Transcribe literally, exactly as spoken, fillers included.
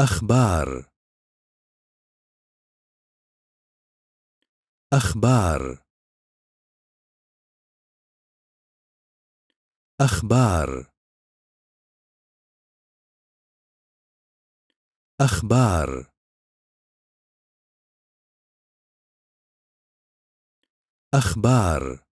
أخبار أخبار أخبار أخبار أخبار